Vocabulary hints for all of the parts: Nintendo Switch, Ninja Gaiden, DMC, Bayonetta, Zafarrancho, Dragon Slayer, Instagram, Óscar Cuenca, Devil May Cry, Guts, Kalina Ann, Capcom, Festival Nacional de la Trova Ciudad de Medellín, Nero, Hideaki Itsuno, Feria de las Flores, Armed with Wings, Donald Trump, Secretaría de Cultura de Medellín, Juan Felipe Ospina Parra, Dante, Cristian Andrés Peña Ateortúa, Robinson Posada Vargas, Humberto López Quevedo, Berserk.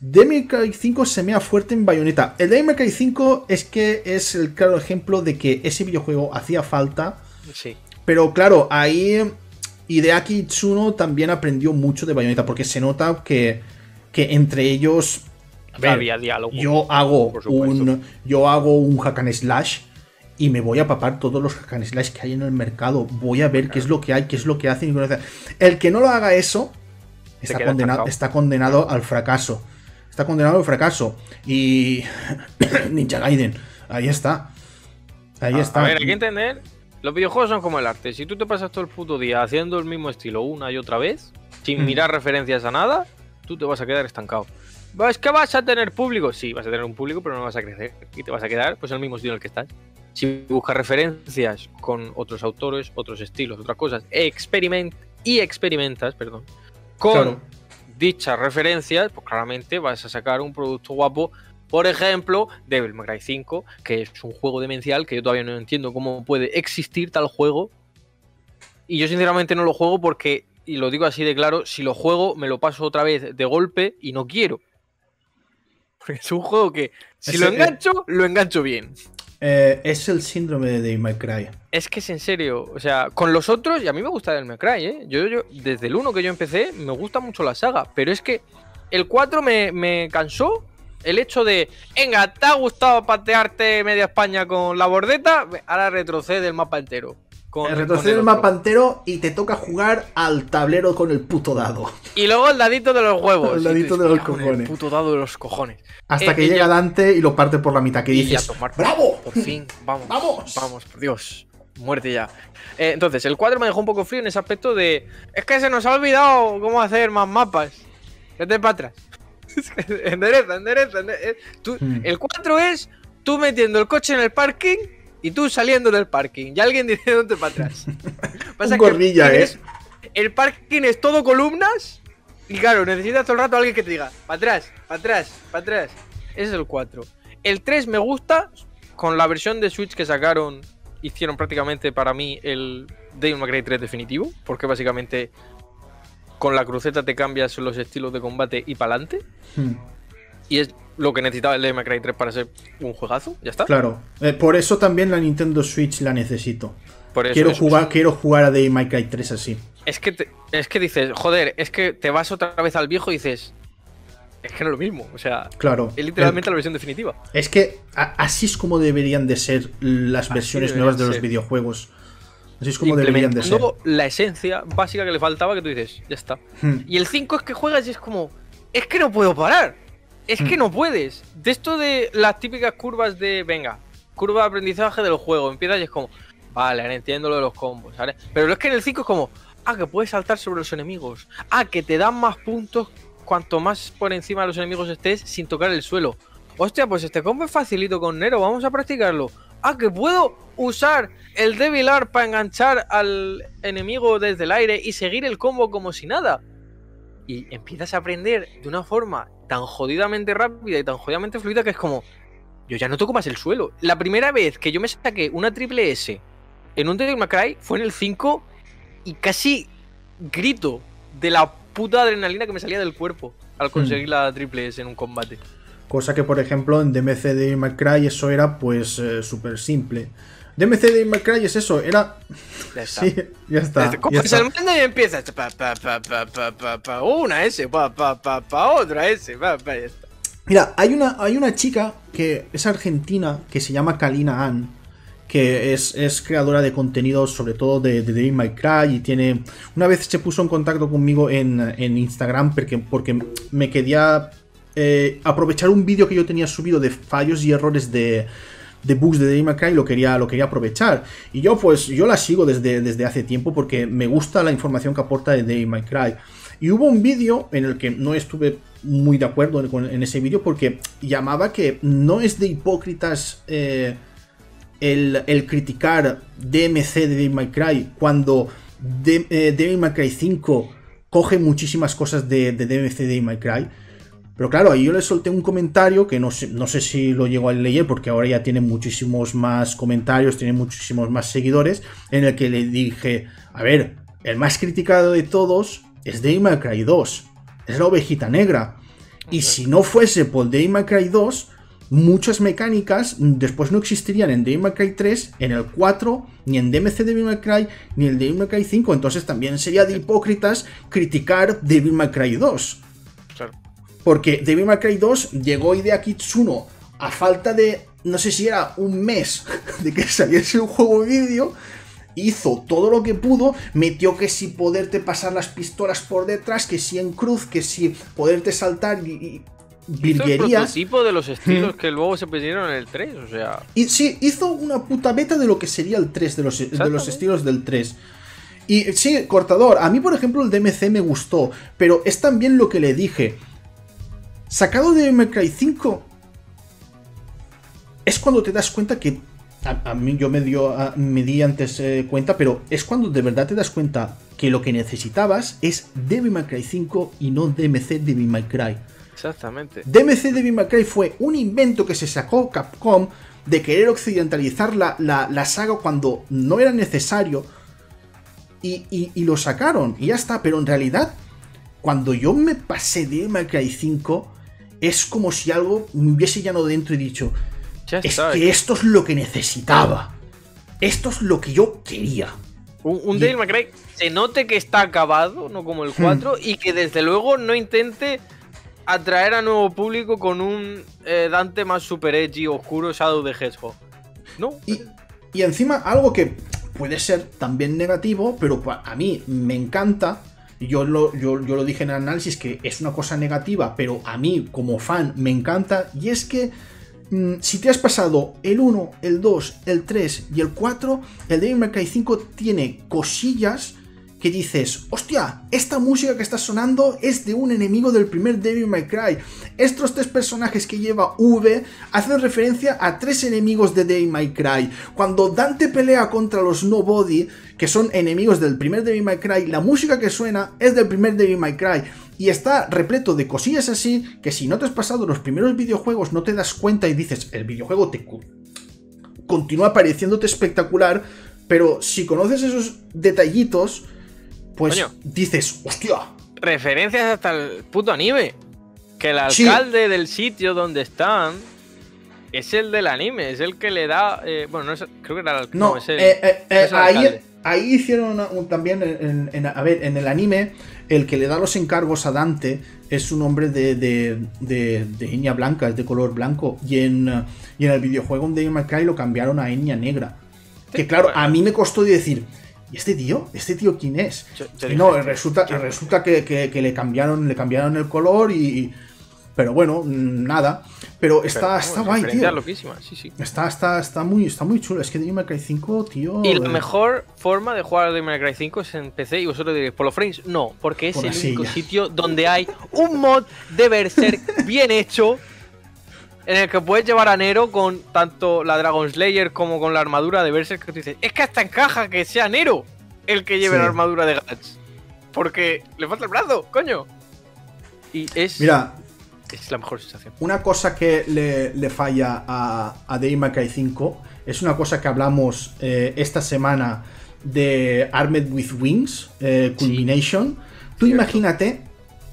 Devil May Cry 5 se mea fuerte en Bayonetta. El Devil May Cry 5 es que es el claro ejemplo de que ese videojuego hacía falta. Sí. Pero claro, ahí Hideaki Itsuno también aprendió mucho de Bayonetta, porque se nota que entre ellos había diálogo. Yo hago un hack and slash y me voy a papar todos los hack and slash que hay en el mercado. Voy a ver qué es lo que hay, qué es lo que hacen. El que no lo haga eso está condenado al fracaso. Está condenado al fracaso. Y Ninja Gaiden, ahí está. Ahí está. A ver, hay que entender, los videojuegos son como el arte. Si tú te pasas todo el puto día haciendo el mismo estilo una y otra vez, sin mirar referencias a nada, tú te vas a quedar estancado. Es que vas a tener público. Sí, vas a tener un público, pero no vas a crecer. Y te vas a quedar pues en el mismo estilo en el que estás. Si buscas referencias con otros autores, otros estilos, otras cosas, experimentas con dichas referencias, pues claramente vas a sacar un producto guapo. Por ejemplo, Devil May Cry 5, que es un juego demencial, que yo todavía no entiendo cómo puede existir tal juego. Y yo sinceramente no lo juego porque, y lo digo así de claro, si lo juego me lo paso otra vez de golpe y no quiero. Porque es un juego que, si lo engancho bien. Es el síndrome de Devil May Cry. Es que es en serio, o sea, con los otros, y a mí me gusta Devil May Cry, yo desde el 1 que yo empecé, me gusta mucho la saga, pero es que el 4 me cansó el hecho de, venga, ¿te ha gustado patearte media España con la bordeta? Ahora retrocede el mapa entero. Retrocede el mapa entero y te toca jugar al tablero con el puto dado. Y luego el dadito de los huevos. El dadito de los cojones. El puto dado de los cojones. Hasta que llega Dante y lo parte por la mitad. Que dices, ¡bravo! Por fin, vamos. ¡Vamos! Vamos, por Dios. Muerte ya. Entonces, el 4 me dejó un poco frío en ese aspecto de... Es que se nos ha olvidado cómo hacer más mapas. Vete para atrás. Endereza. El 4 es tú metiendo el coche en el parking... Y tú saliendo del parking. Y alguien diciéndote para atrás. Pasa el parking es todo columnas. Y claro, necesitas todo el rato a alguien que te diga para atrás, para atrás, para atrás. Ese es el 4. El 3 me gusta. Con la versión de Switch que sacaron, hicieron prácticamente para mí el Devil May Cry 3 definitivo. Porque básicamente con la cruceta te cambias los estilos de combate y pa'lante. Y es lo que necesitaba el Devil May Cry 3 para ser un juegazo, ya está. Claro, por eso también la Nintendo Switch la necesito. Por eso, quiero jugar a Devil May Cry 3 así. Es que dices, joder, es que te vas otra vez al viejo y dices, es que no es lo mismo, o sea, claro, es literalmente la versión definitiva. Es que así es como deberían de ser las versiones nuevas de los videojuegos. Así es como deberían de ser. La esencia básica que le faltaba, que tú dices, ya está. Y el 5 es que juegas y es como, es que no puedo parar. Es que no puedes. De esto de las típicas curvas de... Venga, curva de aprendizaje del juego. Empiezas y es como... Vale, ahora entiendo lo de los combos. ¿Vale? Pero es que en el 5 es como... Ah, que puedes saltar sobre los enemigos. Ah, que te dan más puntos cuanto más por encima de los enemigos estés sin tocar el suelo. Hostia, pues este combo es facilito con Nero. Vamos a practicarlo. Ah, que puedo usar el Devil Art para enganchar al enemigo desde el aire y seguir el combo como si nada. Y empiezas a aprender de una forma... tan jodidamente rápida y tan jodidamente fluida que es como, yo ya no toco más el suelo. La primera vez que yo me saqué una triple S en un Devil May Cry fue en el 5 y casi grito de la puta adrenalina que me salía del cuerpo al conseguir la triple S en un combate. Cosa que, por ejemplo, en DMC de Devil May Cry eso era pues súper simple. DMC de Devil May Cry es eso, era... Ya está. Sí, ya está. Coges el mando y empiezas. Una S, otra S. Ya está. Mira, hay una chica que es argentina, que se llama Kalina Ann, que es creadora de contenidos, sobre todo de Devil May Cry, y tiene... Una vez se puso en contacto conmigo en Instagram porque me quería aprovechar un vídeo que yo tenía subido de fallos y errores de bugs de Devil May Cry, lo quería aprovechar. Y yo pues, yo la sigo desde hace tiempo porque me gusta la información que aporta de Devil May Cry. Y hubo un vídeo en el que no estuve muy de acuerdo en ese vídeo porque llamaba que no es de hipócritas el criticar DMC de Devil May Cry cuando Devil May Cry 5 coge muchísimas cosas de DMC de Devil May Cry. Pero claro, ahí yo le solté un comentario que no sé si lo llego a leer porque ahora ya tiene muchísimos más comentarios, tiene muchísimos más seguidores, en el que le dije, a ver, el más criticado de todos es Devil May Cry 2, es la ovejita negra. Y si no fuese por Devil May Cry 2, muchas mecánicas después no existirían en Devil May Cry 3, en el 4, ni en DMC Devil May Cry, ni en Devil May Cry 5. Entonces también sería de hipócritas criticar Devil May Cry 2. Claro. Porque Devil May Cry 2 llegó Hideaki Itsuno a falta de, no sé si era un mes de que saliese un juego vídeo. Hizo todo lo que pudo, metió que si poderte pasar las pistolas por detrás, que si en cruz, que si poderte saltar y virguería. El prototipo de los estilos que luego se pidieron en el 3, o sea... Y sí, hizo una puta beta de lo que sería el 3, de los estilos del 3. Y sí, cortador, a mí por ejemplo el DMC me gustó, pero es también lo que le dije. Sacado de Devil May Cry 5, es cuando te das cuenta que... A mí yo me di antes cuenta, pero es cuando de verdad te das cuenta que lo que necesitabas es Devil May Cry 5 y no DMC Devil May Cry. Exactamente. DMC Devil May Cry fue un invento que se sacó Capcom de querer occidentalizar la saga cuando no era necesario y lo sacaron y ya está. Pero en realidad, cuando yo me pasé Devil May Cry 5, es como si algo me hubiese llenado dentro y dicho... Es que esto es lo que necesitaba. Esto es lo que yo quería. Un Devil May Cry se note que está acabado, no como el 4, y que desde luego no intente atraer a nuevo público con un Dante más super edgy, oscuro, Shadow the Hedgehog. No. Y encima algo que puede ser también negativo, pero a mí me encanta. Yo lo dije en el análisis que es una cosa negativa, pero a mí como fan me encanta. Y es que si te has pasado el 1, el 2, el 3 y el 4, el Devil May Cry 5 tiene cosillas que dices, hostia, esta música que está sonando es de un enemigo del primer Devil May Cry. Estos tres personajes que lleva V hacen referencia a tres enemigos de Devil May Cry. Cuando Dante pelea contra los Nobody, que son enemigos del primer Devil May Cry, la música que suena es del primer Devil May Cry. Y está repleto de cosillas así que si no te has pasado los primeros videojuegos no te das cuenta y dices, el videojuego te continúa pareciéndote espectacular, pero si conoces esos detallitos, pues coño, dices, hostia. Referencias hasta el puto anime. Que el alcalde del sitio donde están es el del anime, es el que le da... bueno, no es, creo que era el alcalde. No, es el, es el alcalde. Ahí hicieron también, en el anime, el que le da los encargos a Dante es un hombre de etnia blanca, es de color blanco. Y en el videojuego de Devil May Cry lo cambiaron a etnia negra. Sí, que claro, bueno, a mí me costó decir, ¿y este tío? ¿Este tío quién es? No, resulta que le cambiaron el color y... Pero bueno, nada. Pero está guay, tío. Sí, sí. Está muy chulo. Es que Devil May Cry 5, tío... Y la mejor forma de jugar a Devil May Cry 5 es en PC. Y vosotros diréis, ¿por los frames? No, porque es el único sitio donde hay un mod de Berserk bien hecho en el que puedes llevar a Nero con tanto la Dragon Slayer como con la armadura de Berserk. Que tú dices, es que hasta encaja que sea Nero el que lleve la armadura de Guts, porque le falta el brazo, coño. Y es... Mira... Es la mejor sensación. Una cosa que le falla a Devil May Cry 5 es una cosa que hablamos esta semana de Armed with Wings, Culmination. Sí. Tú imagínate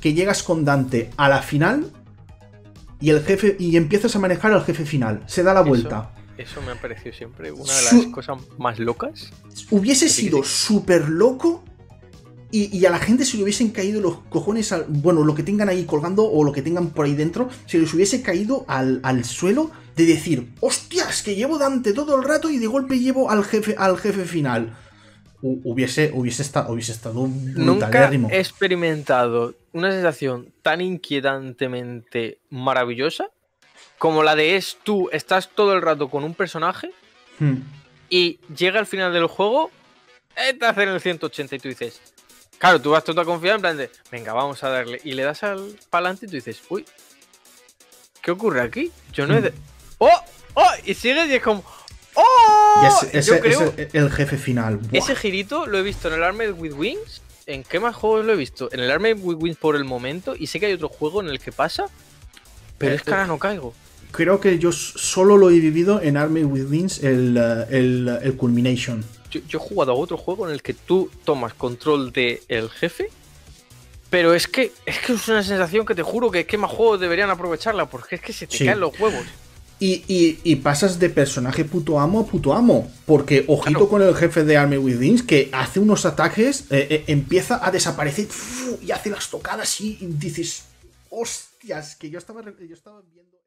que llegas con Dante a la final y el jefe y empiezas a manejar al jefe final. Se da la vuelta. Eso me ha parecido siempre una de las cosas más locas. Hubiese sido súper loco. Y a la gente se le hubiesen caído los cojones, bueno, lo que tengan ahí colgando o lo que tengan por ahí dentro, se les hubiese caído al suelo de decir, hostias, que llevo Dante todo el rato y de golpe llevo al jefe final. Hubiese estado brutalérrimo. Nunca he experimentado una sensación tan inquietantemente maravillosa como la de tú estás todo el rato con un personaje y llega al final del juego, te hacen el 180 y tú dices... Claro, tú vas toda confiada en plan de, venga, vamos a darle. Y le das al pa'lante y tú dices, uy, ¿qué ocurre aquí? Yo no he... ¡Oh! Y sigues y es como... ¡Oh! Y yo creo es el jefe final. Buah. Ese girito lo he visto en el Armed with Wings. ¿En qué más juegos lo he visto? En el Armed with Wings por el momento. Y sé que hay otro juego en el que pasa, pero es que ahora no caigo. Creo que yo solo lo he vivido en Armed with Wings, el Culmination. Yo he jugado a otro juego en el que tú tomas control del jefe, Pero es que es una sensación que te juro que es que más juegos deberían aprovecharla, porque es que se te caen los huevos. Y pasas de personaje puto amo a puto amo, porque ojito con el jefe de Armed with Wings, que hace unos ataques, empieza a desaparecer y hace las tocadas y dices, hostias, que yo estaba viendo...